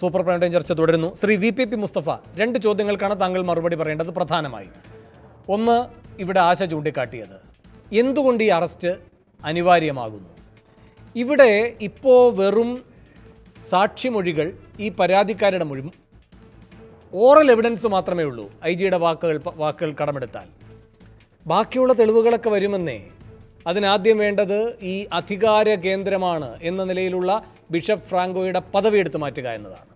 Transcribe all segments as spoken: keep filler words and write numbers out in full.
Super prime time ചർച്ച തുടരുന്നു. Shri V P P Mustafa, രണ്ട് ചോദ്യങ്ങൾക്കാണ് താങ്കൾ മറുപടി പറയേണ്ടത് പ്രധാനമായി. ഒന്ന്, ഇവിടെ ആശ ചൂണ്ടിക്കാട്ടിയത് എന്തുകൊണ്ട് ഈ അറസ്റ്റ് അനിവാര്യമാകുന്നു? ഇവിടെ ഇപ്പോൾ വെറും സാക്ഷിമൊഴികൾ, ഈ പരാതിക്കാരുടെ മൊഴി, ഓറൽ എവിഡൻസ് മാത്രമേ ഉള്ളൂ. ഐ ജിയുടെ വാക്കുകൾ വാക്കുകൾ കടമെടുത്താൽ ബാക്കിയുള്ള തെളിവുകളൊക്കെ വരുമെന്നേ. അതിനാദ്യം വേണ്ടത് ഈ അധികാര കേന്ദ്രമാണ് എന്ന നിലയിലുള്ള ബിഷപ്പ് ഫ്രാങ്കോയുടെ പദവി എടുത്തു മാറ്റുക എന്നതാണ്.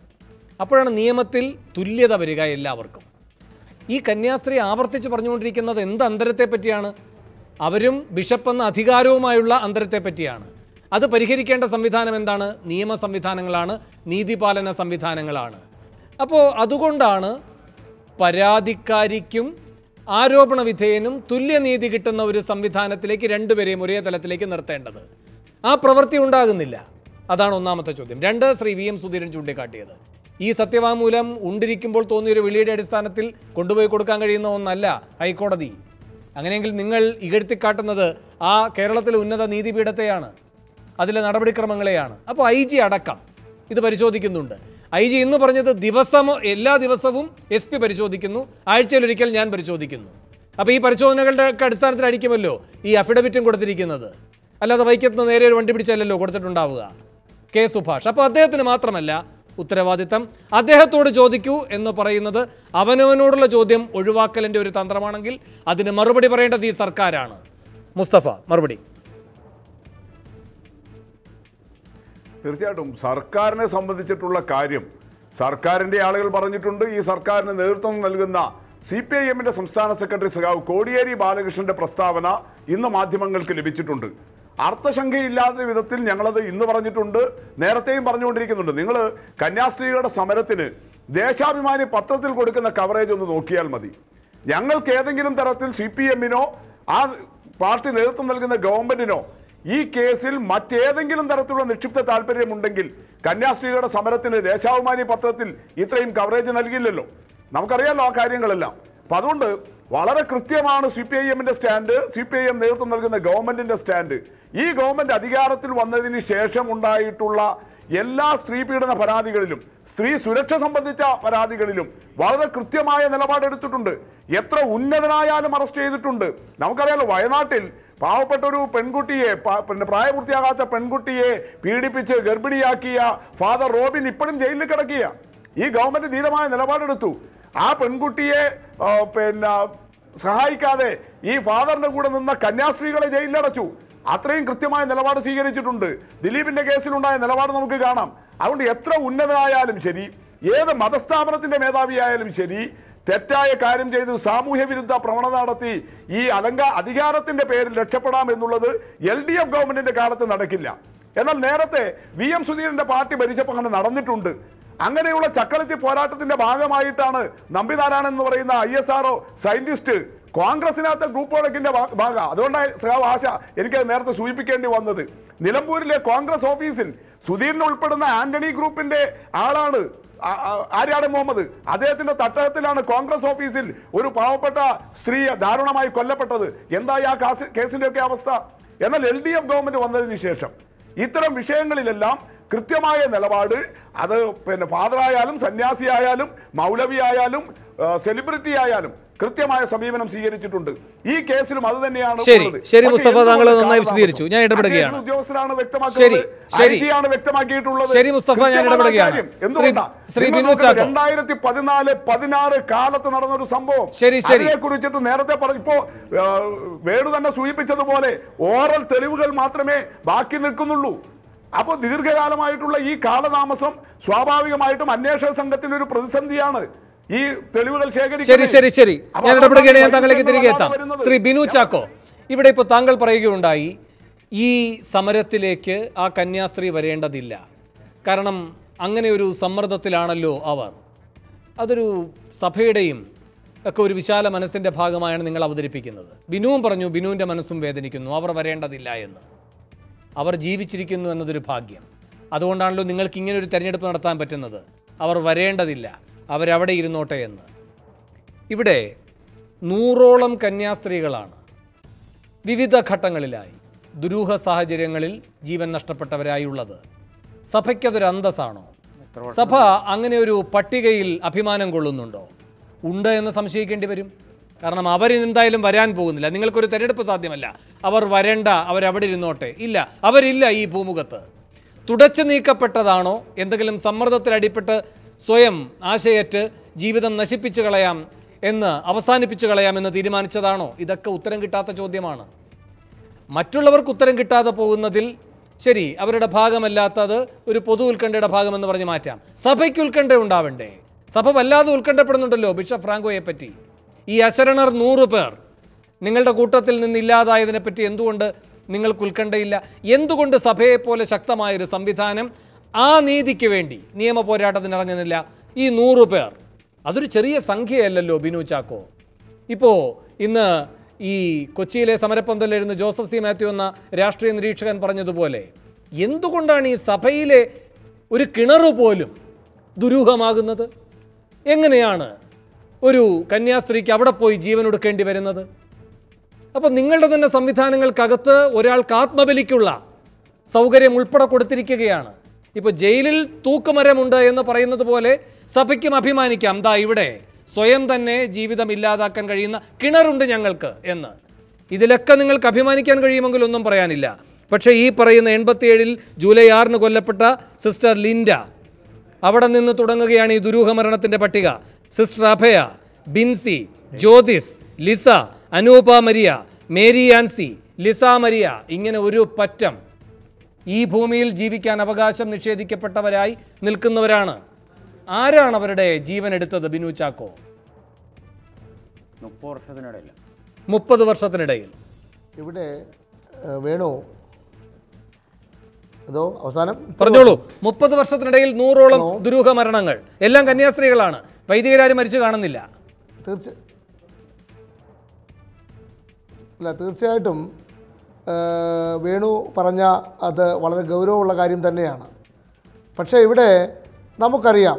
അപ്പോഴാണ് നിയമത്തിൽ തുല്യത വരിക എല്ലാവർക്കും. ഈ കന്യാസ്ത്രീ ആവർത്തിച്ച് പറഞ്ഞുകൊണ്ടിരിക്കുന്നത് എന്ത് അന്തരത്തെ പറ്റിയാണ്? അവരും ബിഷപ്പ് എന്ന അധികാരവുമായുള്ള അന്തരത്തെ പറ്റിയാണ്. അത് പരിഹരിക്കേണ്ട സംവിധാനം എന്താണ്? നിയമ സംവിധാനങ്ങളാണ്, നീതിപാലന സംവിധാനങ്ങളാണ്. അപ്പോൾ അതുകൊണ്ടാണ് പരാതിക്കാരിക്കും ആരോപണ വിധേയനും തുല്യനീതി കിട്ടുന്ന ഒരു സംവിധാനത്തിലേക്ക് രണ്ടുപേരെയും ഒരേ തലത്തിലേക്ക് നിർത്തേണ്ടത്. ആ പ്രവൃത്തി ഉണ്ടാകുന്നില്ല. അതാണ് ഒന്നാമത്തെ ചോദ്യം. രണ്ട്, ശ്രീ വി എം സുധീരൻ ചൂണ്ടിക്കാട്ടിയത് ഈ സത്യവാങ്മൂലം ഉണ്ടിരിക്കുമ്പോൾ തോന്നിയൊരു വിളിയുടെ അടിസ്ഥാനത്തിൽ കൊണ്ടുപോയി കൊടുക്കാൻ കഴിയുന്ന ഒന്നല്ല ഹൈക്കോടതി. അങ്ങനെയെങ്കിൽ നിങ്ങൾ ഇകഴ്ത്തിക്കാട്ടുന്നത് ആ കേരളത്തിലെ ഉന്നത നീതിപീഠത്തെയാണ്, അതിലെ നടപടിക്രമങ്ങളെയാണ്. അപ്പോൾ ഐ ജി അടക്കം ഇത് പരിശോധിക്കുന്നുണ്ട്. ഐ ജി ഇന്ന് പറഞ്ഞത് ദിവസമോ എല്ലാ ദിവസവും എസ് പി പരിശോധിക്കുന്നു, ആഴ്ചയിലൊരിക്കൽ ഞാൻ പരിശോധിക്കുന്നു. അപ്പോൾ ഈ പരിശോധനകളുടെ ഒക്കെ അടിസ്ഥാനത്തിലായിരിക്കുമല്ലോ ഈ അഫിഡവിറ്റും കൊടുത്തിരിക്കുന്നത്. അല്ലാതെ വൈക്കത്തിന് നേരെ ഒരു വണ്ടി പിടിച്ചല്ലോ കൊടുത്തിട്ടുണ്ടാവുക. കെ സുഭാഷ്, അപ്പോൾ അദ്ദേഹത്തിന് മാത്രമല്ല ഉത്തരവാദിത്തം. അദ്ദേഹത്തോട് ചോദിക്കൂ എന്ന് പറയുന്നത് അവനവനോടുള്ള ചോദ്യം ഒഴിവാക്കലിൻ്റെ ഒരു തന്ത്രമാണെങ്കിൽ അതിന് മറുപടി പറയേണ്ടത് ഈ സർക്കാരാണ്. മുസ്തഫ, മറുപടി. തീർച്ചയായിട്ടും സർക്കാരിനെ സംബന്ധിച്ചിട്ടുള്ള കാര്യം സർക്കാരിൻ്റെ ആളുകൾ പറഞ്ഞിട്ടുണ്ട്. ഈ സർക്കാരിന് നേതൃത്വം നൽകുന്ന സി പി ഐ എമ്മിൻ്റെ സംസ്ഥാന സെക്രട്ടറി സഖാവ് കോടിയേരി ബാലകൃഷ്ണൻ്റെ പ്രസ്താവന ഇന്ന് മാധ്യമങ്ങൾക്ക് ലഭിച്ചിട്ടുണ്ട്. അർത്ഥശങ്കയില്ലാത്ത വിധത്തിൽ ഞങ്ങളത് ഇന്ന് പറഞ്ഞിട്ടുണ്ട്, നേരത്തെയും പറഞ്ഞുകൊണ്ടിരിക്കുന്നുണ്ട്. നിങ്ങൾ കന്യാസ്ത്രീകളുടെ സമരത്തിന് ദേശാഭിമാനി പത്രത്തിൽ കൊടുക്കുന്ന കവറേജ് ഒന്ന് നോക്കിയാൽ മതി. ഞങ്ങൾക്ക് ഏതെങ്കിലും തരത്തിൽ സി പി എമ്മിനോ ആ പാർട്ടി നേതൃത്വം നൽകുന്ന ഗവൺമെൻറ്റിനോ ഈ കേസിൽ മറ്റേതെങ്കിലും തരത്തിലുള്ള നിക്ഷിപ്ത താല്പര്യമുണ്ടെങ്കിൽ കന്യാസ്ത്രീകളുടെ സമരത്തിന് ദേശാഭിമാനി പത്രത്തിൽ ഇത്രയും കവറേജ് നൽകില്ലല്ലോ. നമുക്കറിയാമല്ലോ ആ കാര്യങ്ങളെല്ലാം. അപ്പം അതുകൊണ്ട് വളരെ കൃത്യമാണ് സി പി ഐ എമ്മിൻ്റെ stand, C P I M നേതൃത്വം നൽകുന്ന ഗവൺമെൻറ്റിൻ്റെ സ്റ്റാൻഡ്. ഈ ഗവൺമെൻറ് അധികാരത്തിൽ വന്നതിന് ശേഷം ഉണ്ടായിട്ടുള്ള എല്ലാ സ്ത്രീ പീഡന പരാതികളിലും സ്ത്രീ സുരക്ഷ സംബന്ധിച്ച പരാതികളിലും വളരെ കൃത്യമായ നിലപാടെടുത്തിട്ടുണ്ട്. എത്ര ഉന്നതനായാലും അറസ്റ്റ് ചെയ്തിട്ടുണ്ട്. നമുക്കറിയാമല്ലോ വയനാട്ടിൽ പാവപ്പെട്ട ഒരു പെൺകുട്ടിയെ, പിന്നെ പ്രായപൂർത്തിയാകാത്ത പെൺകുട്ടിയെ പീഡിപ്പിച്ച് ഗർഭിണിയാക്കിയ ഫാദർ റോബിൻ ഇപ്പോഴും ജയിലിൽ കിടക്കുക. ഈ ഗവൺമെൻറ് ധീരമായ നിലപാടെടുത്തു. ആ പെൺകുട്ടിയെ പിന്നെ സഹായിക്കാതെ ഈ ഫാദറിൻ്റെ കൂടെ നിന്ന കന്യാസ്ത്രീകളെ ജയിലിലടച്ചു. അത്രയും കൃത്യമായ നിലപാട് സ്വീകരിച്ചിട്ടുണ്ട്. ദിലീപിൻ്റെ കേസിലുണ്ടായ നിലപാട് നമുക്ക് കാണാം. അതുകൊണ്ട് എത്ര ഉന്നതനായാലും ശരി, ഏത് മതസ്ഥാപനത്തിൻ്റെ മേധാവിയായാലും ശരി, തെറ്റായ കാര്യം ചെയ്ത് സാമൂഹ്യ വിരുദ്ധ പ്രവണത നടത്തി ഈ അലങ്ക അധികാരത്തിൻ്റെ പേരിൽ രക്ഷപ്പെടാം എന്നുള്ളത് എൽ ഡി എഫ് ഗവൺമെൻറ്റിൻ്റെ കാലത്ത് നടക്കില്ല. എന്നാൽ നേരത്തെ വി എം സുധീരൻ്റെ പാർട്ടി ഭരിച്ചപ്പോൾ അങ്ങനെ നടന്നിട്ടുണ്ട്. അങ്ങനെയുള്ള ചക്കളത്തി പോരാട്ടത്തിൻ്റെ ഭാഗമായിട്ടാണ് നമ്പിനാരായണൻ എന്ന് പറയുന്ന I S R O scientist കോൺഗ്രസിനകത്ത് ഗ്രൂപ്പ് വഴക്കിൻ്റെ ഭാഗം. അതുകൊണ്ടാണ് സഹാവ് ആശ എനിക്കത് നേരത്തെ സൂചിപ്പിക്കേണ്ടി വന്നത്. നിലമ്പൂരിലെ കോൺഗ്രസ് ഓഫീസിൽ സുധീരൻ ഉൾപ്പെടുന്ന ആന്റണി ഗ്രൂപ്പിൻ്റെ ആളാണ് ആര്യാട് മുഹമ്മദ്. അദ്ദേഹത്തിൻ്റെ തട്ടകത്തിലാണ് കോൺഗ്രസ് ഓഫീസിൽ ഒരു പാവപ്പെട്ട സ്ത്രീ ദാരുണമായി കൊല്ലപ്പെട്ടത്. എന്തായി ആ കാസ് കേസിൻ്റെയൊക്കെ അവസ്ഥ? എന്നാൽ എൽ ഡി എഫ് ഗവൺമെൻറ് വന്നതിന് ശേഷം ഇത്തരം വിഷയങ്ങളിലെല്ലാം കൃത്യമായ നിലപാട്, അത് പിന്നെ ഫാദറായാലും സന്യാസിയായാലും മൗലവി ആയാലും സെലിബ്രിറ്റി ആയാലും കൃത്യമായ സമീപനം സ്വീകരിച്ചിട്ടുണ്ട്. ഈ കേസിലും അത് തന്നെയാണ് ഉദ്യോഗസ്ഥരാണ് വ്യക്തമാക്കിയിട്ടുള്ളത്. രണ്ടായിരത്തി പതിനാല് പതിനാറ് കാലത്ത് നടന്ന ഒരു സംഭവം, അതിനെ കുറിച്ചിട്ട് നേരത്തെ ഇപ്പോ വേണു തന്നെ സൂചിപ്പിച്ചതുപോലെ ഓറൽ തെളിവുകൾ മാത്രമേ ബാക്കി നിൽക്കുന്നുള്ളൂ. അപ്പോൾ ദീർഘകാലമായിട്ടുള്ള ഈ കാലതാമസം സ്വാഭാവികമായിട്ടും അന്വേഷണ സംഘത്തിൻ്റെ ഒരു പ്രതിസന്ധിയാണ്. ഈ തെളിവുകൾ ശേഖരിക്കും. ശരി ശരി ഞാൻ ഇടപെടുകയാണ്. ഞാൻ താങ്കളിലേക്ക് തിരികെ എത്താം. ശ്രീ ബിനു ചാക്കോ, ഇവിടെ ഇപ്പോൾ താങ്കൾ പറയുകയുണ്ടായി ഈ സമരത്തിലേക്ക് ആ കന്യാസ്ത്രീ വരേണ്ടതില്ല, കാരണം അങ്ങനെ ഒരു സമ്മർദ്ദത്തിലാണല്ലോ അവർ. അതൊരു സഭയുടെയും ഒക്കെ ഒരു വിശാല മനസ്സിൻ്റെ ഭാഗമായാണ് നിങ്ങൾ അവതരിപ്പിക്കുന്നത്. ബിനുവും പറഞ്ഞു ബിനുവിൻ്റെ മനസ്സും വേദനിക്കുന്നു, അവർ വരേണ്ടതില്ല എന്ന്. അവർ ജീവിച്ചിരിക്കുന്നു എന്നതൊരു ഭാഗ്യം. അതുകൊണ്ടാണല്ലോ നിങ്ങൾക്ക് ഇങ്ങനെ ഒരു തെരഞ്ഞെടുപ്പ് നടത്താൻ പറ്റുന്നത്. അവർ വരേണ്ടതില്ല, അവരവിടെ ഇരുന്നോട്ടെ എന്ന്. ഇവിടെ നൂറോളം കന്യാസ്ത്രീകളാണ് വിവിധ ഘട്ടങ്ങളിലായി ദുരൂഹ സാഹചര്യങ്ങളിൽ ജീവൻ നഷ്ടപ്പെട്ടവരായുള്ളത്. സഭയ്ക്കതൊരു അന്തസ്സാണോ? സഭ അങ്ങനെ ഒരു പട്ടികയിൽ അഭിമാനം കൊള്ളുന്നുണ്ടോ? ഉണ്ട് എന്ന് സംശയിക്കേണ്ടി വരും. കാരണം അവരെന്തായാലും വരാൻ പോകുന്നില്ല. നിങ്ങൾക്കൊരു തെരഞ്ഞെടുപ്പ് സാധ്യമല്ല. അവർ വരേണ്ട, അവരവിടെ ഇരുന്നോട്ടെ. ഇല്ല, അവരില്ല ഈ ഭൂമുഖത്ത്. തുടച്ചു നീക്കപ്പെട്ടതാണോ? എന്തെങ്കിലും സമ്മർദ്ദത്തിൽ അടിപ്പെട്ട് സ്വയം ആശയേറ്റ് ജീവിതം നശിപ്പിച്ചു കളയാം എന്ന്, അവസാനിപ്പിച്ചു കളയാമെന്ന് തീരുമാനിച്ചതാണോ? ഇതൊക്കെ ഉത്തരം കിട്ടാത്ത ചോദ്യമാണ്. മറ്റുള്ളവർക്ക് ഉത്തരം കിട്ടാതെ പോകുന്നതിൽ ശരി, അവരുടെ ഭാഗമല്ലാത്തത് ഒരു പൊതു ഉത്കണ്ഠയുടെ ഭാഗമെന്ന് പറഞ്ഞ് മാറ്റാം. സഭയ്ക്ക് ഉത്കണ്ഠ ഉണ്ടാവണ്ടേ? സഭ വല്ലാതെ ഉത്കണ്ഠപ്പെടുന്നുണ്ടല്ലോ ബിഷപ്പ് ഫ്രാങ്കോയെ പറ്റി. ഈ അശരണർ നൂറ് പേർ നിങ്ങളുടെ കൂട്ടത്തിൽ നിന്നില്ലാതായതിനെ പറ്റി എന്തുകൊണ്ട് നിങ്ങൾക്ക് ഉത്കണ്ഠയില്ല? എന്തുകൊണ്ട് സഭയെപ്പോലെ ശക്തമായൊരു സംവിധാനം ആ നീതിക്ക് വേണ്ടി നിയമ പോരാട്ടത്തിന് ഇറങ്ങുന്നില്ല? ഈ നൂറ് പേർ അതൊരു ചെറിയ സംഖ്യയല്ലല്ലോ ബിനു ചാക്കോ. ഇപ്പോൾ ഇന്ന് ഈ കൊച്ചിയിലെ സമരപ്പന്തലിരുന്ന് ജോസഫ് സി മാത്യു എന്ന രാഷ്ട്രീയ നിരീക്ഷകൻ പറഞ്ഞതുപോലെ, എന്തുകൊണ്ടാണ് ഈ സഭയിലെ ഒരു കിണറ് പോലും ദുരൂഹമാകുന്നത്? എങ്ങനെയാണ് ഒരു കന്യാസ്ത്രീക്ക് അവിടെ പോയി ജീവനൊടുക്കേണ്ടി വരുന്നത്? അപ്പോൾ നിങ്ങളുടെ തന്നെ സംവിധാനങ്ങൾക്കകത്ത് ഒരാൾക്ക് ആത്മബലിക്കുള്ള സൗകര്യം ഉൾപ്പെടെ കൊടുത്തിരിക്കുകയാണ്. ഇപ്പോൾ ജയിലിൽ തൂക്കുമരമുണ്ട് എന്ന് പറയുന്നത് പോലെ സഭയ്ക്കും അഭിമാനിക്കാം, ദാ ഇവിടെ സ്വയം തന്നെ ജീവിതം ഇല്ലാതാക്കാൻ കഴിയുന്ന കിണറുണ്ട് ഞങ്ങൾക്ക് എന്ന്. ഇതിലൊക്കെ നിങ്ങൾക്ക് അഭിമാനിക്കാൻ കഴിയുമെങ്കിൽ ഒന്നും പറയാനില്ല. പക്ഷേ ഈ പറയുന്ന എൺപത്തിയേഴിൽ ജൂലൈ ആറിന് കൊല്ലപ്പെട്ട സിസ്റ്റർ ലിൻഡ, അവിടെ നിന്ന് തുടങ്ങുകയാണ് ഈ ദുരൂഹമരണത്തിൻ്റെ പട്ടിക. Sister Abhaya, Binsy, Jyothis, Lisa, Anupa Maria, Mary Ancy, Lisa Maria, ഇങ്ങനെ ഒരു പറ്റം ഈ ഭൂമിയിൽ ജീവിക്കാൻ അവകാശം നിഷേധിക്കപ്പെട്ടവരായി നിൽക്കുന്നവരാണ്. ആരാണ് അവരുടെ ജീവൻ എടുത്തത് ബിനു ചാക്കോ? മുപ്പത് വർഷത്തിനിടയിൽ മുപ്പത് വർഷത്തിനിടയിൽ ഇവിടെ വേണോ അതോ അവസാനം പറഞ്ഞോളൂ. മുപ്പത് വർഷത്തിനിടയിൽ നൂറോളം ദുരൂഹ മരണങ്ങൾ, എല്ലാം കന്യാസ്ത്രീകളാണ്. വൈദികരാരും മരിച്ചു കാണുന്നില്ല. തീർച്ചയായിട്ടും വേണു പറഞ്ഞ അത് വളരെ ഗൗരവമുള്ള കാര്യം തന്നെയാണ്. പക്ഷേ ഇവിടെ നമുക്കറിയാം,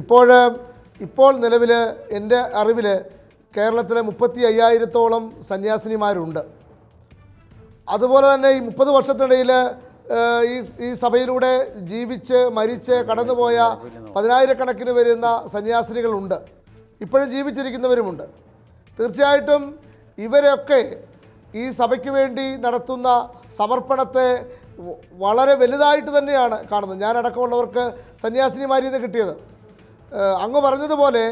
ഇപ്പോൾ ഇപ്പോൾ നിലവിൽ എൻ്റെ അറിവിൽ കേരളത്തിലെ മുപ്പത്തി അയ്യായിരത്തോളം സന്യാസിനിമാരുണ്ട്. അതുപോലെ തന്നെ ഈ മുപ്പത് വർഷത്തിനിടയിൽ ഈ ഈ സഭയിലൂടെ ജീവിച്ച് മരിച്ച് കടന്നുപോയ പതിനായിരക്കണക്കിന് വരുന്ന സന്യാസിനികളുണ്ട്. ഇപ്പോഴും ജീവിച്ചിരിക്കുന്നവരുമുണ്ട്. തീർച്ചയായിട്ടും ഇവരൊക്കെ ഈ സഭയ്ക്ക് വേണ്ടി നടത്തുന്ന സമർപ്പണത്തെ വളരെ വലുതായിട്ട് തന്നെയാണ് കാണുന്നത്. ഞാനടക്കമുള്ളവർക്ക് സന്യാസിനിമാരിൽ നിന്ന് കിട്ടിയത് അങ്ങ് പറഞ്ഞതുപോലെ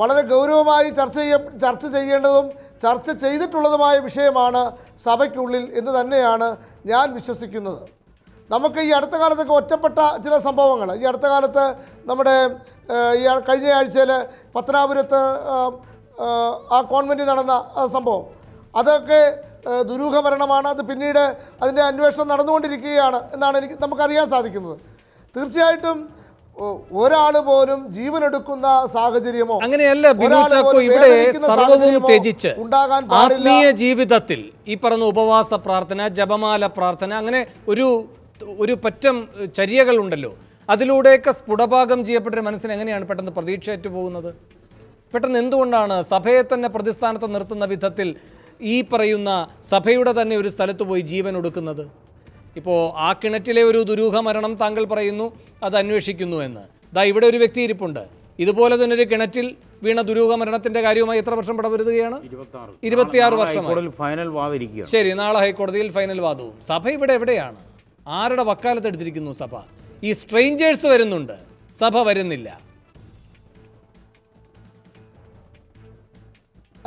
വളരെ ഗൗരവമായി ചർച്ച ചെയ്യ ചർച്ച ചെയ്യേണ്ടതും ചർച്ച ചെയ്തിട്ടുള്ളതുമായ വിഷയമാണ് സഭയ്ക്കുള്ളിൽ എന്ന് തന്നെയാണ് ഞാൻ വിശ്വസിക്കുന്നത്. നമുക്ക് ഈ അടുത്ത കാലത്തൊക്കെ ഒറ്റപ്പെട്ട ചില സംഭവങ്ങൾ, ഈ അടുത്ത കാലത്ത് നമ്മുടെ ഈ കഴിഞ്ഞ ആഴ്ചയിൽ പത്തനാപുരത്ത് ആ കോൺവെൻറ്റിൽ നടന്ന സംഭവം, അതൊക്കെ ദുരൂഹമരണമാണ്. അത് പിന്നീട് അതിൻ്റെ അന്വേഷണം നടന്നുകൊണ്ടിരിക്കുകയാണ് എന്നാണ് എനിക്ക് നമുക്കറിയാൻ സാധിക്കുന്നത്. തീർച്ചയായിട്ടും ഒരാൾ പോലും ജീവനെടുക്കുന്ന സാഹചര്യമോ അങ്ങനെയല്ല ബിനു ചാക്കോ. ഇവിടെ സർവ്വവും ത്യജിച്ച് ആത്മീയ ജീവിതത്തിൽ ഈ പറഞ്ഞ ഉപവാസ പ്രാർത്ഥന, ജപമാല പ്രാർത്ഥന, അങ്ങനെ ഒരു ഒരു പറ്റം ചര്യകളുണ്ടല്ലോ, അതിലൂടെയൊക്കെ സ്ഫുടഭാഗം ചെയ്യപ്പെട്ടൊരു മനസ്സിന് എങ്ങനെയാണ് പെട്ടെന്ന് പ്രതീക്ഷയേറ്റു പോകുന്നത്? പെട്ടെന്ന് എന്തുകൊണ്ടാണ് സഭയെ തന്നെ പ്രതിസ്ഥാനത്ത് നിർത്തുന്ന വിധത്തിൽ ഈ പറയുന്ന സഭയുടെ തന്നെ ഒരു സ്ഥലത്ത് പോയി ജീവൻ ഒടുക്കുന്നത്? ഇപ്പോൾ ആ കിണറ്റിലെ ഒരു ദുരൂഹ മരണം താങ്കൾ പറയുന്നു അത് അന്വേഷിക്കുന്നു എന്ന്. ദാ ഇവിടെ ഒരു വ്യക്തി ഇരിപ്പുണ്ട്, ഇതുപോലെ തന്നെ ഒരു കിണറ്റിൽ വീണ ദുരൂഹ മരണത്തിന്റെ കാര്യവുമായി എത്ര വർഷം പടവരുകയാണ്? ഇരുപത്തിയാറ് വർഷം. ശരി, നാളെ ഹൈക്കോടതിയിൽ ഫൈനൽ വാദവും. സഭ ഇവിടെ എവിടെയാണ്? ആരുടെ വക്കാലത്ത് എടുത്തിരിക്കുന്നു സഭ? ഈ സ്ട്രെയിഞ്ചേഴ്സ് വരുന്നുണ്ട്, സഭ വരുന്നില്ല.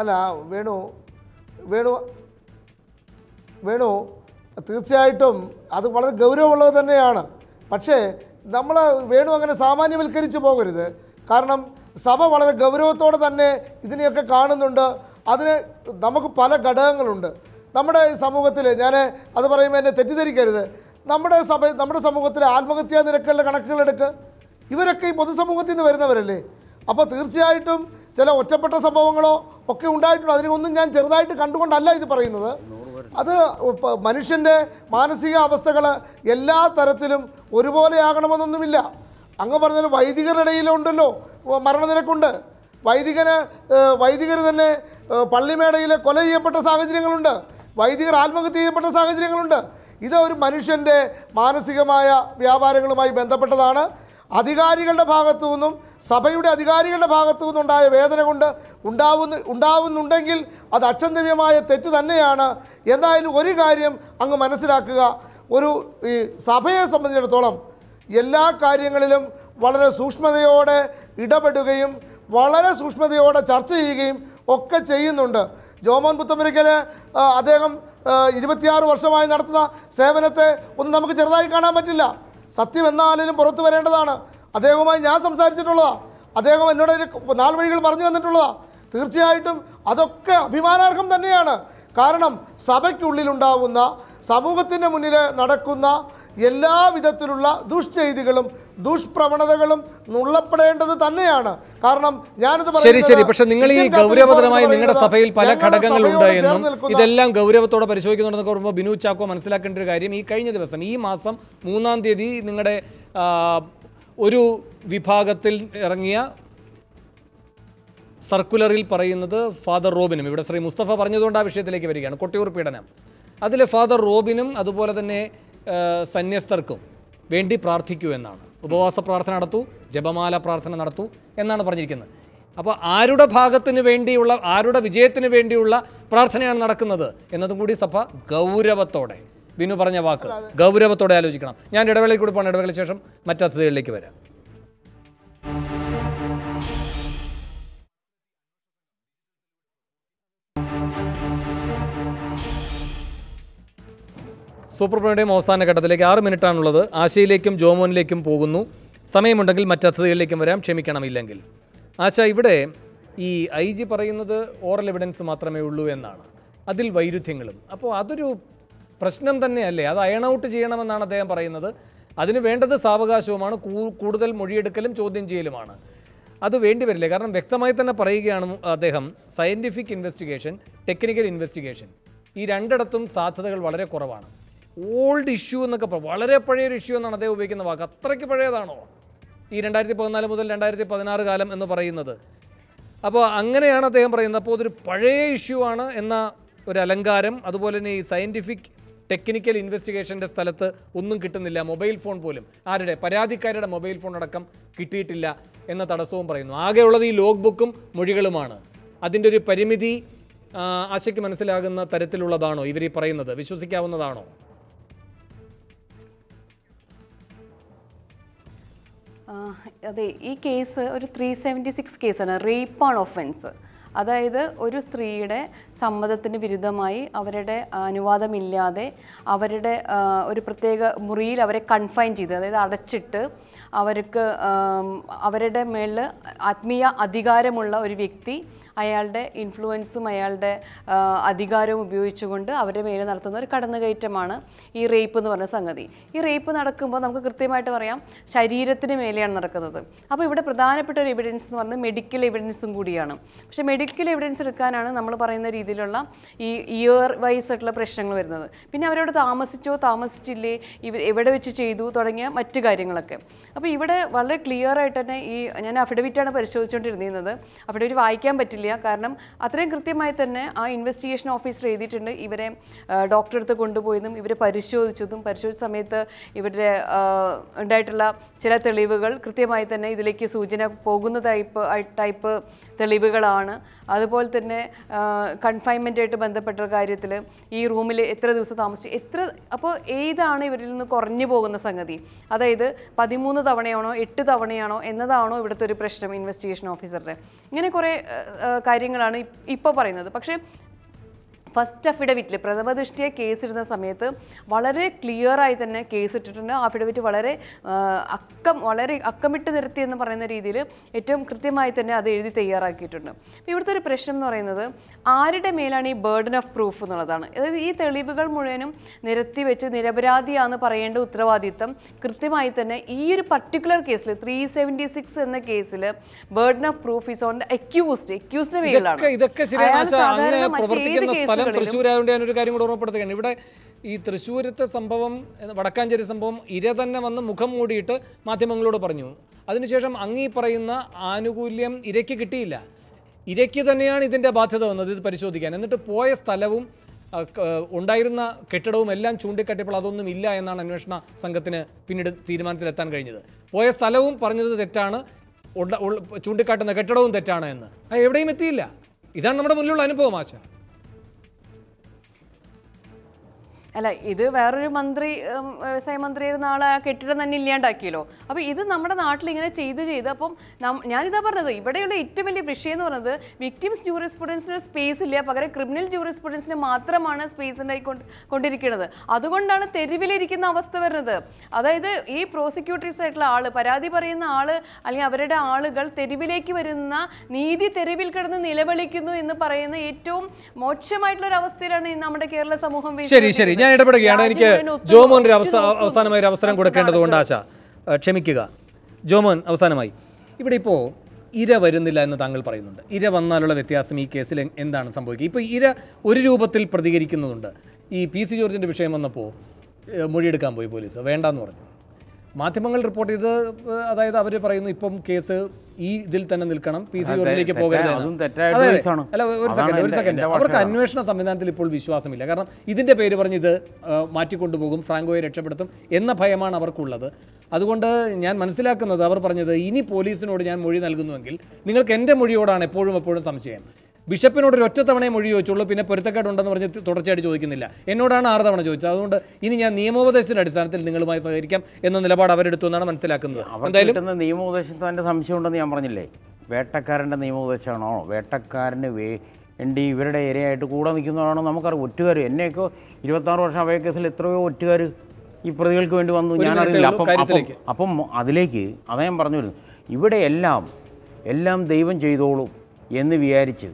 അല്ല വേണു വേണു വേണു തീർച്ചയായിട്ടും അത് വളരെ ഗൗരവമുള്ളത് തന്നെയാണ്. പക്ഷേ നമ്മൾ വേണു അങ്ങനെ സാമാന്യവൽക്കരിച്ച് പോകരുത്. കാരണം സഭ വളരെ ഗൗരവത്തോടെ തന്നെ ഇതിനെയൊക്കെ കാണുന്നുണ്ട്. അതിന് നമുക്ക് പല ഘടകങ്ങളുണ്ട് നമ്മുടെ സമൂഹത്തിൽ. ഞാൻ അത് പറയുമ്പോൾ എന്നെ തെറ്റിദ്ധരിക്കരുത്. നമ്മുടെ സഭ നമ്മുടെ സമൂഹത്തിൽ ആത്മഹത്യാ നിരക്കുകളുടെ കണക്കുകളെടുക്കുക, ഇവരൊക്കെ ഈ പൊതുസമൂഹത്തിൽ നിന്ന് വരുന്നവരല്ലേ. അപ്പോൾ തീർച്ചയായിട്ടും ചില ഒറ്റപ്പെട്ട സംഭവങ്ങളോ ഒക്കെ ഉണ്ടായിട്ടുണ്ട്. അതിനൊന്നും ഞാൻ ചെറുതായിട്ട് കണ്ടുകൊണ്ടല്ല ഇത് പറയുന്നത്. അത് മനുഷ്യൻ്റെ മാനസിക അവസ്ഥകൾ എല്ലാ തരത്തിലും ഒരുപോലെയാകണമെന്നൊന്നുമില്ല. അങ്ങ് പറഞ്ഞത് വൈദികരുടെ ഇടയിലുണ്ടല്ലോ മരണനിരക്കുണ്ട്. വൈദികന് വൈദികർ തന്നെ പള്ളിമേടയിൽ കൊല ചെയ്യപ്പെട്ട സാഹചര്യങ്ങളുണ്ട്, വൈദികർ ആത്മഹത്യ ചെയ്യപ്പെട്ട സാഹചര്യങ്ങളുണ്ട്. ഇത് ഒരു മനുഷ്യന്റെ മാനസികമായ വ്യാപാരങ്ങളുമായി ബന്ധപ്പെട്ടതാണ്. അധികാരികളുടെ ഭാഗത്തു നിന്നും സഭയുടെ അധികാരികളുടെ ഭാഗത്തു നിന്നുണ്ടായ വേദന കൊണ്ട് ഉണ്ടാവുന്ന ഉണ്ടാവുന്നുണ്ടെങ്കിൽ അത് അക്ഷന്തവ്യമായ തെറ്റ് തന്നെയാണ്. എന്തായാലും ഒരു കാര്യം അങ്ങ് മനസ്സിലാക്കുക, ഒരു ഈ സഭയെ സംബന്ധിച്ചിടത്തോളം എല്ലാ കാര്യങ്ങളിലും വളരെ സൂക്ഷ്മതയോടെ ഇടപെടുകയും വളരെ സൂക്ഷ്മതയോടെ ചർച്ച ചെയ്യുകയും ഒക്കെ ചെയ്യുന്നുണ്ട്. ജോമോൻ പുത്തമ്പുരയ്ക്കൽ അദ്ദേഹം ഇരുപത്തിയാറ് വർഷമായി നടത്തുന്ന സേവനത്തെ ഒന്നും നമുക്ക് ചെറുതായി കാണാൻ പറ്റില്ല. സത്യം എന്നാലും പുറത്തു വരേണ്ടതാണ്. അദ്ദേഹവുമായി ഞാൻ സംസാരിച്ചിട്ടുള്ളതാണ്, അദ്ദേഹം എന്നോട് നാൾ വഴികൾ പറഞ്ഞു തന്നിട്ടുള്ളതാണ്. തീർച്ചയായിട്ടും അതൊക്കെ അഭിമാനാർഹം തന്നെയാണ്. കാരണം സഭയ്ക്കുള്ളിലുണ്ടാവുന്ന, സമൂഹത്തിൻ്റെ മുന്നിൽ നടക്കുന്ന എല്ലാ വിധത്തിലുള്ള ദുഷ്ചെയ്തികളും ദുഷ്പ്രവണതകളും നുള്ളപ്പെടേണ്ടത് തന്നെയാണ്. കാരണം ഞാനിത് പറയുന്നത്, പക്ഷേ നിങ്ങൾ ഈ ഗൗരവതരമായി നിങ്ങളുടെ സഭയിൽ പല ഘടകങ്ങളുണ്ട് എന്നും ഇതെല്ലാം ഗൗരവത്തോടെ പരിശോധിക്കുന്നുണ്ടെന്ന് പറയുമ്പോൾ ബിനു ചാക്കോ മനസ്സിലാക്കേണ്ട ഒരു കാര്യം, ഈ കഴിഞ്ഞ ദിവസം ഈ മാസം മൂന്നാം തീയതി നിങ്ങളുടെ ഒരു വിഭാഗത്തിൽ ഇറങ്ങിയ സർക്കുലറിൽ പറയുന്നത് ഫാദർ റോബിനും, ഇവിടെ ശ്രീ മുസ്തഫ പറഞ്ഞതുകൊണ്ട് ആ വിഷയത്തിലേക്ക് വരികയാണ്, കൊട്ടിയൂർ പീഡനം, അതിൽ ഫാദർ റോബിനും അതുപോലെ തന്നെ സന്യസ്തർക്കും വേണ്ടി പ്രാർത്ഥിക്കൂ എന്നാണ്. ഉപവാസ പ്രാർത്ഥന നടത്തൂ, ജപമാല പ്രാർത്ഥന നടത്തൂ എന്നാണ് പറഞ്ഞിരിക്കുന്നത്. അപ്പോൾ ആരുടെ ഭാഗത്തിന് വേണ്ടിയുള്ള, ആരുടെ വിജയത്തിന് വേണ്ടിയുള്ള പ്രാർത്ഥനയാണ് നടക്കുന്നത് എന്നതും കൂടി സഭ ഗൗരവത്തോടെ, ബിനു പറഞ്ഞ വാക്ക് ഗൗരവത്തോടെ ആലോചിക്കണം. ഞാൻ ഇടവേളയിൽ കൂടി പോകണം, ഇടവേളയ്ക്ക് ശേഷം മറ്റു അതിഥികളിലേക്ക് വരാം. സൂപ്പർ പ്രണയുടെയും അവസാന ഘട്ടത്തിലേക്ക് ആറ് മിനിറ്റാണുള്ളത്. ആശയിലേക്കും ജോമോനിലേക്കും പോകുന്നു. സമയമുണ്ടെങ്കിൽ മറ്റതിഥികളിലേക്കും വരാം, ക്ഷമിക്കണമില്ലെങ്കിൽ. ആശ, ഇവിടെ ഈ ഐ ജി പറയുന്നത് ഓറൽ എവിഡൻസ് മാത്രമേ ഉള്ളൂ എന്നാണ്, അതിൽ വൈരുദ്ധ്യങ്ങളും. അപ്പോൾ അതൊരു പ്രശ്നം തന്നെയല്ലേ? അത് അയണൗട്ട് ചെയ്യണമെന്നാണ് അദ്ദേഹം പറയുന്നത്. അതിന് വേണ്ടത് സാവകാശവുമാണ്, കൂടുതൽ മൊഴിയെടുക്കലും ചോദ്യം ചെയ്യലുമാണ്. അത് വേണ്ടിവരില്ലേ? കാരണം വ്യക്തമായി തന്നെ പറയുകയാണ് അദ്ദേഹം, സയൻറ്റിഫിക് ഇൻവെസ്റ്റിഗേഷൻ, ടെക്നിക്കൽ ഇൻവെസ്റ്റിഗേഷൻ, ഈ രണ്ടിടത്തും സാധ്യതകൾ വളരെ കുറവാണ്. ഓൾഡ് ഇഷ്യൂ എന്നൊക്കെ പറ, വളരെ പഴയൊരു ഇഷ്യൂ എന്നാണ് അദ്ദേഹം ഉപയോഗിക്കുന്ന വാക്ക്. അത്രയ്ക്ക് പഴയതാണോ ഈ രണ്ടായിരത്തി പതിനാല് മുതൽ രണ്ടായിരത്തി പതിനാറ് കാലം എന്ന് പറയുന്നത്? അപ്പോൾ അങ്ങനെയാണ് അദ്ദേഹം പറയുന്നത്. അപ്പോൾ അതൊരു പഴയ ഇഷ്യൂ ആണ് എന്ന ഒരു അലങ്കാരം. അതുപോലെ തന്നെ ഈ സയൻറ്റിഫിക് ടെക്നിക്കൽ ഇൻവെസ്റ്റിഗേഷൻ്റെ സ്ഥലത്ത് ഒന്നും കിട്ടുന്നില്ല. മൊബൈൽ ഫോൺ പോലും, ആരുടെ, പരാതിക്കാരുടെ മൊബൈൽ ഫോൺ അടക്കം കിട്ടിയിട്ടില്ല എന്ന തടസ്സവും പറയുന്നു. ആകെയുള്ളത് ഈ ലോഗ് ബുക്കും മൊഴികളുമാണ്. അതിൻ്റെ ഒരു പരിമിതി ആശയ്ക്ക് മനസ്സിലാകുന്ന തരത്തിലുള്ളതാണോ ഇവർ ഈ പറയുന്നത്? വിശ്വസിക്കാവുന്നതാണോ? അതെ, ഈ കേസ് ഒരു ത്രീ സെവൻറ്റി സിക്സ് കേസാണ്, റേപ്പ് ഓൺ ഒഫൻസ്. അതായത് ഒരു സ്ത്രീയുടെ സമ്മതത്തിന് വിരുദ്ധമായി, അവരുടെ അനുവാദമില്ലാതെ, അവരുടെ ഒരു പ്രത്യേക മുറിയിൽ അവരെ കൺഫൈൻ ചെയ്ത്, അതായത് അടച്ചിട്ട്, അവർക്ക് അവരുടെ മേളിൽ ആത്മീയ അധികാരമുള്ള ഒരു വ്യക്തി അയാളുടെ ഇൻഫ്ലുവൻസും അയാളുടെ അധികാരവും ഉപയോഗിച്ചുകൊണ്ട് അവരുടെ മേലെ നടത്തുന്ന ഒരു കടന്നുകയറ്റമാണ് ഈ റേപ്പ് എന്ന് പറഞ്ഞ സംഗതി. ഈ റേപ്പ് നടക്കുമ്പോൾ നമുക്ക് കൃത്യമായിട്ട് പറയാം, ശരീരത്തിന് മേലെയാണ് നടക്കുന്നത്. അപ്പോൾ ഇവിടെ പ്രധാനപ്പെട്ട ഒരു എവിഡൻസ് എന്ന് പറഞ്ഞാൽ മെഡിക്കൽ എവിഡൻസും കൂടിയാണ്. പക്ഷേ മെഡിക്കൽ എവിഡൻസ് എടുക്കാനാണ് നമ്മൾ പറയുന്ന രീതിയിലുള്ള ഈ ഇയർ വൈസ് ആയിട്ടുള്ള പ്രശ്നങ്ങൾ വരുന്നത്. പിന്നെ അവരോട് താമസിച്ചോ താമസിച്ചില്ലേ, ഇവർ എവിടെ വെച്ച് ചെയ്തു തുടങ്ങിയ മറ്റു കാര്യങ്ങളൊക്കെ. അപ്പോൾ ഇവിടെ വളരെ ക്ലിയർ ആയിട്ട് തന്നെ ഈ ഞാൻ അഫിഡവിറ്റാണ് പരിശോധിച്ചുകൊണ്ടിരുന്നത്. അഫിഡവിറ്റ് വായിക്കാൻ പറ്റില്ല, കാരണം അത്രയും കൃത്യമായി തന്നെ ആ ഇൻവെസ്റ്റിഗേഷൻ ഓഫീസർ എഴുതിയിട്ടുണ്ട്. ഇവരെ ഡോക്ടറെ അടുത്ത് കൊണ്ടുപോയതും ഇവരെ പരിശോധിച്ചതും പരിശോധിച്ച സമയത്ത് ഇവരുടെ ഉണ്ടായിട്ടുള്ള ചില തെളിവുകൾ കൃത്യമായി തന്നെ ഇതിലേക്ക് സൂചന പോകുന്ന ടൈപ്പ് ടൈപ്പ് തെളിവുകളാണ്. അതുപോലെ തന്നെ കൺഫൈൻമെൻറ്റായിട്ട് ബന്ധപ്പെട്ട കാര്യത്തിൽ ഈ റൂമിൽ എത്ര ദിവസം താമസിച്ചു, എത്ര, അപ്പോൾ ഏതാണ് ഇവരിൽ നിന്ന് കുറഞ്ഞു പോകുന്ന സംഗതി. അതായത് പതിമൂന്ന് തവണയാണോ എട്ട് തവണയാണോ എന്നതാണോ ഇവിടുത്തെ ഒരു പ്രശ്നം ഇൻവെസ്റ്റിഗേഷൻ ഓഫീസറുടെ. ഇങ്ങനെ കുറേ കാര്യങ്ങളാണ് ഇപ്പോൾ പറയുന്നത്. പക്ഷേ ഫസ്റ്റ് അഫിഡവിറ്റിൽ പ്രഥമദൃഷ്ടിയ കേസിടുന്ന സമയത്ത് വളരെ ക്ലിയറായി തന്നെ കേസിട്ടിട്ടുണ്ട്. അഫിഡവിറ്റ് വളരെ അക്കം വളരെ അക്കമിട്ട് നിരത്തി എന്ന് പറയുന്ന രീതിയിൽ ഏറ്റവും കൃത്യമായി തന്നെ അത് എഴുതി തയ്യാറാക്കിയിട്ടുണ്ട്. ഇവിടുത്തെ ഒരു പ്രശ്നം എന്ന് പറയുന്നത് ആരുടെ മേലാണ് ഈ ബേർഡൻ ഓഫ് പ്രൂഫ് എന്നുള്ളതാണ്. അതായത് ഈ തെളിവുകൾ മുഴുവനും നിരത്തി വെച്ച് നിരപരാധിയാണെന്ന് പറയേണ്ട ഉത്തരവാദിത്തം കൃത്യമായി തന്നെ ഈ ഒരു പർട്ടിക്കുലർ കേസിൽ ത്രീ സെവൻറ്റി സിക്സ് എന്ന കേസിൽ burden of proof is on the accused. അക്യൂസ്ഡിന്റെ മേലാണ്. തൃശ്ശൂരായതുകൊണ്ട് ഞാനൊരു കാര്യം കൂടെ ഓർമ്മപ്പെടുത്തുകയാണ്. ഇവിടെ ഈ തൃശ്ശൂരത്തെ സംഭവം, വടക്കാഞ്ചേരി സംഭവം, ഇര തന്നെ വന്ന് മുഖം മൂടിയിട്ട് മാധ്യമങ്ങളോട് പറഞ്ഞു. അതിനുശേഷം അങ്ങീ പറയുന്ന ആനുകൂല്യം ഇരയ്ക്ക് കിട്ടിയില്ല. ഇരയ്ക്ക് തന്നെയാണ് ഇതിൻ്റെ ബാധ്യത വന്നത് ഇത് പരിശോധിക്കാൻ. എന്നിട്ട് പോയ സ്ഥലവും ഉണ്ടായിരുന്ന കെട്ടിടവും എല്ലാം ചൂണ്ടിക്കാട്ടിയപ്പോൾ അതൊന്നും ഇല്ല എന്നാണ് അന്വേഷണ സംഘത്തിന് പിന്നീട് തീരുമാനത്തിലെത്താൻ കഴിഞ്ഞത്. പോയ സ്ഥലവും പറഞ്ഞത് തെറ്റാണ്, ചൂണ്ടിക്കാട്ടുന്ന കെട്ടിടവും തെറ്റാണ് എന്ന് എവിടെയും എത്തിയില്ല. ഇതാണ് നമ്മുടെ മുന്നിലുള്ള അനുഭവം ആശ. അല്ല, ഇത് വേറൊരു മന്ത്രി, വ്യവസായ മന്ത്രി ആയിരുന്ന ആൾ ആ കെട്ടിടം തന്നെ ഇല്ലാണ്ടാക്കിയല്ലോ. അപ്പോൾ ഇത് നമ്മുടെ നാട്ടിൽ ഇങ്ങനെ ചെയ്ത് ചെയ്ത് അപ്പം ഞാനിതാ പറഞ്ഞത്, ഇവിടെയുള്ള ഏറ്റവും വലിയ വിഷയം എന്ന് പറയുന്നത് വിക്ടിംസ് ജൂറിസ്പ്രുഡൻസിന് സ്പേസ് ഇല്ല, പകരം ക്രിമിനൽ ജൂറിസ്പ്രുഡൻസിന് മാത്രമാണ് സ്പേസ് ഉണ്ടായി കൊണ്ടിരിക്കുന്നത്. അതുകൊണ്ടാണ് തെരുവിലിരിക്കുന്ന അവസ്ഥ വരുന്നത്. അതായത് ഈ പ്രോസിക്യൂട്ടേഴ്സ് ആയിട്ടുള്ള ആൾ, പരാതി പറയുന്ന ആൾ അല്ലെങ്കിൽ അവരുടെ ആളുകൾ തെരുവിലേക്ക് വരുന്ന, നീതി തെരുവിൽ കിടന്ന് നിലവിളിക്കുന്നു എന്ന് പറയുന്ന ഏറ്റവും മോശമായിട്ടുള്ളൊരു അവസ്ഥയിലാണ് നമ്മുടെ കേരള സമൂഹം. ശരി, ഞാൻ ഇടപെടുകയാണ്. എനിക്ക് ജോമോൻ ഒരു അവസ്ഥ അവസാനമായി ഒരു അവസരം കൊടുക്കേണ്ടതുകൊണ്ട് ആശ ക്ഷമിക്കുക. ജോമോൻ, അവസാനമായി ഇവിടെ ഇപ്പോൾ ഇര വരുന്നില്ല എന്ന് താങ്കൾ പറയുന്നുണ്ട്. ഇര വന്നാലുള്ള വ്യത്യാസം ഈ കേസിൽ എന്താണ് സംഭവിക്കുക? ഇപ്പോൾ ഇര ഒരു രൂപത്തിൽ പ്രതികരിക്കുന്നുണ്ട്. ഈ പി സി ജോർജിൻ്റെ വിഷയം വന്നപ്പോൾ മൊഴിയെടുക്കാൻ പോയി പോലീസ്, വേണ്ടാന്ന് പറഞ്ഞു. മാധ്യമങ്ങൾ റിപ്പോർട്ട് ചെയ്ത്, അതായത് അവർ പറയുന്നു ഇപ്പം കേസ് ഈ ഇതിൽ തന്നെ നിൽക്കണം, പി സി ജോർജിലേക്ക് പോകരുത്. അല്ല, ഒരു സെക്കൻഡ് ഒരു സെക്കൻഡ് അവർക്ക് അന്വേഷണ സംവിധാനത്തിൽ ഇപ്പോൾ വിശ്വാസമില്ല. കാരണം ഇതിൻ്റെ പേര് പറഞ്ഞ് ഇത് മാറ്റിക്കൊണ്ടുപോകും, ഫ്രാങ്കോയെ രക്ഷപ്പെടുത്തും എന്ന ഭയമാണ് അവർക്കുള്ളത്. അതുകൊണ്ട് ഞാൻ മനസ്സിലാക്കുന്നത് അവർ പറഞ്ഞത്, ഇനി പോലീസിനോട് ഞാൻ മൊഴി നൽകുന്നുവെങ്കിൽ നിങ്ങൾക്ക് എൻ്റെ മൊഴിയോടാണ് എപ്പോഴും എപ്പോഴും സംശയം. ബിഷപ്പിനോട് ഒരു ഒറ്റ തവണയെ മൊഴി ചോദിച്ചുള്ളൂ, പിന്നെ പൊരുത്തക്കേടുണ്ടെന്ന് പറഞ്ഞ് തുടർച്ചയായിട്ട് ചോദിക്കുന്നില്ല. എന്നോടാണ് ആറ് തവണ ചോദിച്ചത്. അതുകൊണ്ട് ഇനി ഞാൻ നിയമോപദേശത്തിൻ്റെ അടിസ്ഥാനത്തിൽ നിങ്ങളുമായി സഹകരിക്കാം എന്ന നിലപാട് അവരെടുത്തു എന്നാണ് മനസ്സിലാക്കുന്നത്. എന്തായാലും നിയമോപദേശത്തിന് എൻ്റെ സംശയമുണ്ടെന്ന് ഞാൻ പറഞ്ഞില്ലേ, വേട്ടക്കാരൻ്റെ നിയമോപദേശമാണോ, വേട്ടക്കാരന് വേണ്ടി ഇവരുടെ ഇരയായിട്ട് കൂടെ നിൽക്കുന്നതാണോ നമുക്കറിയാം. ഒറ്റുകാർ, എന്നെയൊക്കെ ഇരുപത്താറ് വർഷം അഭയക്കേസിൽ എത്രയോ ഒറ്റുകാർ ഈ പ്രതികൾക്ക് വേണ്ടി വന്നു, ഞാനറിയില്ല. അപ്പം അപ്പം അതിലേക്ക് അതാ ഞാൻ പറഞ്ഞു വരുന്നത്, ഇവിടെ എല്ലാം എല്ലാം ദൈവം ചെയ്തോളും എന്ന് വിചാരിച്ച്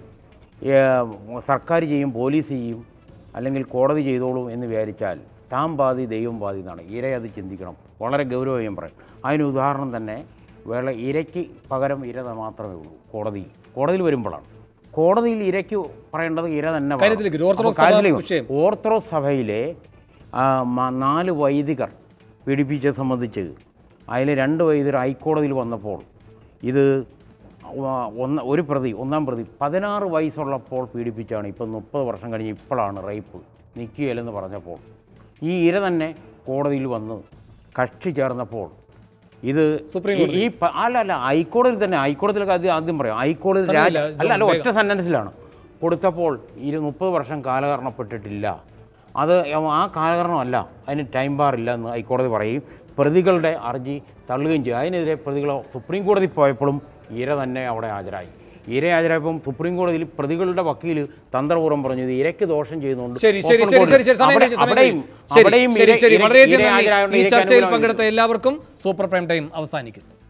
സർക്കാർ ചെയ്യും, പോലീസ് ചെയ്യും, അല്ലെങ്കിൽ കോടതി ചെയ്തോളൂ എന്ന് വിചാരിച്ചാൽ താൻ ബാധി ദൈവം ബാധി എന്നാണ്. ഇര അത് ചിന്തിക്കണം, വളരെ ഗൗരവമായി ഞാൻ പറയും. അതിന് ഉദാഹരണം തന്നെ വേള ഇരയ്ക്ക് പകരം ഇര മാത്രമേ ഉള്ളൂ. കോടതി കോടതിയിൽ വരുമ്പോഴാണ് കോടതിയിൽ ഇരയ്ക്ക് പറയേണ്ടത് ഇര തന്നെ. ഓർത്തഡോക്സ് സഭയിലെ നാല് വൈദികർ പീഡിപ്പിച്ചത് സംബന്ധിച്ച് അതിൽ രണ്ട് വൈദികർ ഹൈക്കോടതിയിൽ വന്നപ്പോൾ ഇത് ഒന്ന് ഒരു പ്രതി ഒന്നാം പ്രതി പതിനാറ് വയസ്സുള്ളപ്പോൾ പീഡിപ്പിച്ചാണ്, ഇപ്പം മുപ്പത് വർഷം കഴിഞ്ഞ് ഇപ്പോഴാണ് റേപ്പ് നിൽക്കുകയില്ലെന്ന് പറഞ്ഞപ്പോൾ ഈ ഇര തന്നെ കോടതിയിൽ വന്ന് കക്ഷി ചേർന്നപ്പോൾ ഇത് ഈ അല്ല അല്ല ഹൈക്കോടതിയിൽ തന്നെ ഹൈക്കോടതിയിലൊക്കെ അത് ആദ്യം പറയും. ഹൈക്കോടതി അല്ല അല്ല ഒറ്റ സെൻറ്റൻസിലാണ് കൊടുത്തപ്പോൾ ഇരു മുപ്പത് വർഷം കാലഹരണപ്പെട്ടിട്ടില്ല, അത് ആ കാലഹരണമല്ല, അതിന് ടൈം ബാറില്ല എന്ന് ഹൈക്കോടതി പറയും. പ്രതികളുടെ അർജി തള്ളുകയും ചെയ്യും. അതിനെതിരെ പ്രതികൾ സുപ്രീം കോടതി പോയപ്പോഴും ഇര തന്നെ അവിടെ ഹാജരായി. ഇര ഹാജരായപ്പം സുപ്രീം കോടതിയിൽ പ്രതികളുടെ വക്കീൽ തന്ത്രപൂർവ്വം പറഞ്ഞത് ഇരയ്ക്ക് ദോഷം ചെയ്യുന്നുണ്ട്. എല്ലാവർക്കും സൂപ്പർ പ്രൈം ടൈം അവസാനിക്കും.